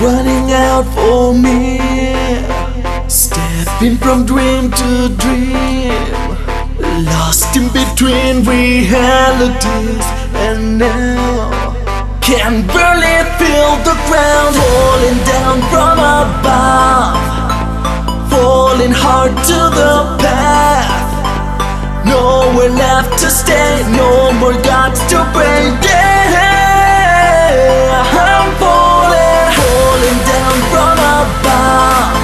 running out for me, stepping from dream to dream, lost in between realities, and now can barely feel the ground, falling down from above, falling hard to the path, nowhere left to stay, no more gods to pray, yeah, I'm falling, falling down from above,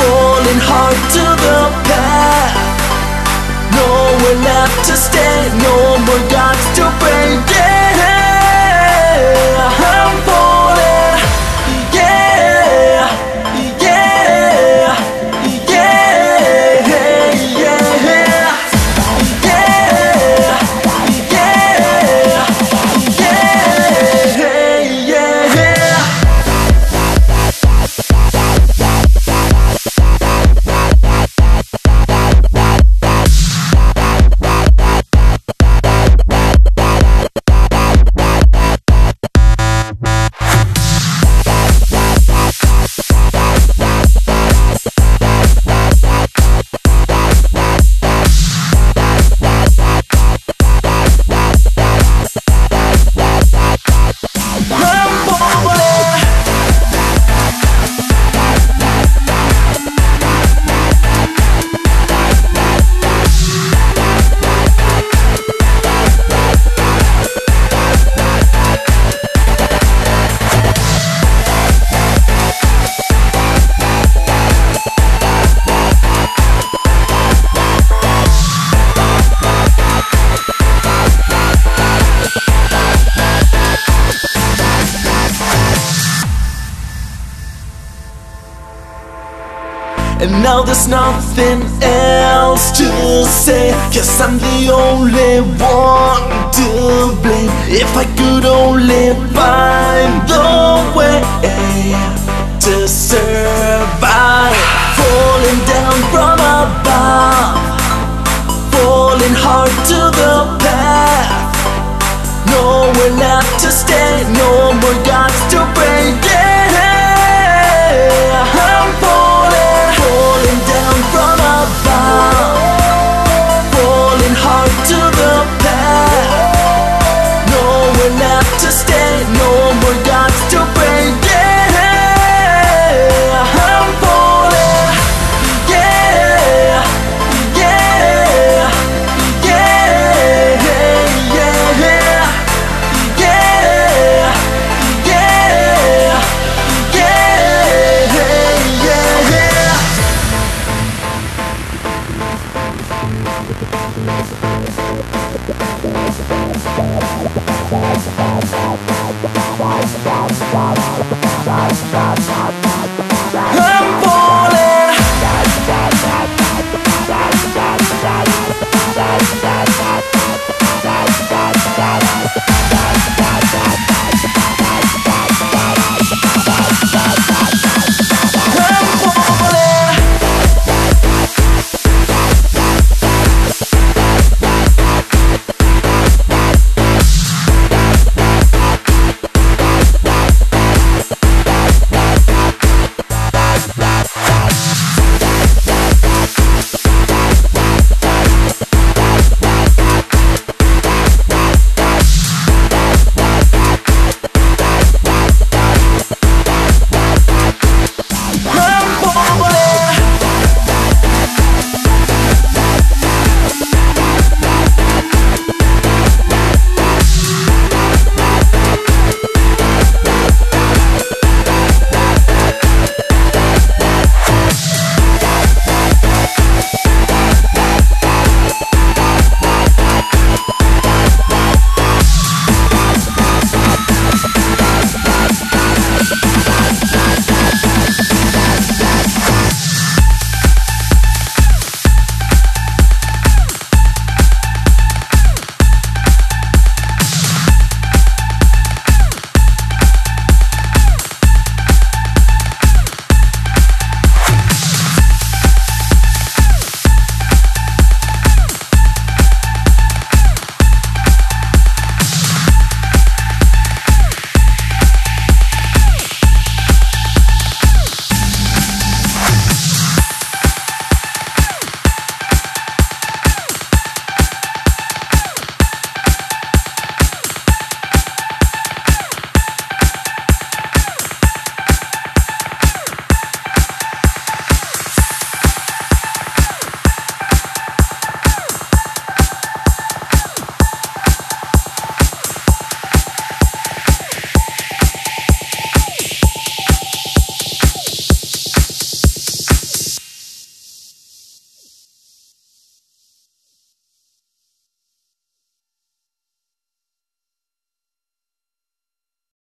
falling hard to the path, nowhere left to stay, no more gods to pray, yeah. And now there's nothing else to say, guess I'm the only one to blame. If I could only find the way to survive, falling down from above, falling hard to the path, nowhere left to stay,